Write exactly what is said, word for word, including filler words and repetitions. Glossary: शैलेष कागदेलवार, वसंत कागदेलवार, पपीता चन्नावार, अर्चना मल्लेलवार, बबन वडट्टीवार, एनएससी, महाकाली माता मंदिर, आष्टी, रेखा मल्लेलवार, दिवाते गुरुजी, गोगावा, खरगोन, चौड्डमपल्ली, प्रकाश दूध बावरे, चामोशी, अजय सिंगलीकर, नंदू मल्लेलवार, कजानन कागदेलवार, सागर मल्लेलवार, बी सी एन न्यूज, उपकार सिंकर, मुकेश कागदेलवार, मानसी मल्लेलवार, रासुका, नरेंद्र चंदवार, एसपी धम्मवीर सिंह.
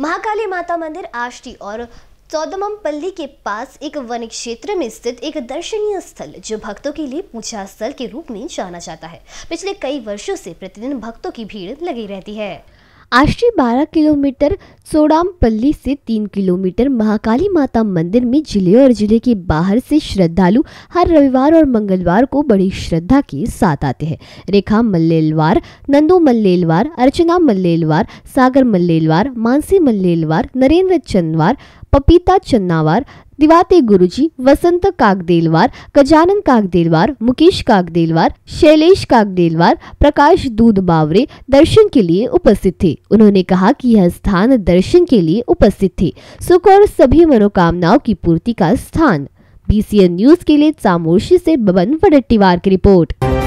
महाकाली माता मंदिर आष्टी और चौड्डमपल्ली के पास एक वन क्षेत्र में स्थित एक दर्शनीय स्थल जो भक्तों के लिए पूजा स्थल के रूप में जाना जाता है, पिछले कई वर्षों से प्रतिदिन भक्तों की भीड़ लगी रहती है। आष्टी बारह किलोमीटर, चौड्डमपल्ली से तीन किलोमीटर महाकाली माता मंदिर में जिले और जिले के बाहर से श्रद्धालु हर रविवार और मंगलवार को बड़ी श्रद्धा के साथ आते हैं। रेखा मल्लेलवार, नंदू मल्लेलवार, अर्चना मल्लेलवार, सागर मल्लेलवार, मानसी मल्लेलवार, नरेंद्र चंदवार, पपीता चन्नावार, दिवाते गुरुजी, वसंत कागदेलवार, कजानन कागदेलवार, मुकेश कागदेलवार, शैलेष कागदेलवार, प्रकाश दूध बावरे दर्शन के लिए उपस्थित थे। उन्होंने कहा कि यह स्थान दर्शन के लिए उपस्थित थे, सुख और सभी मनोकामनाओं की पूर्ति का स्थान। बी सी एन न्यूज के लिए चामोशी से बबन वडट्टीवार की रिपोर्ट।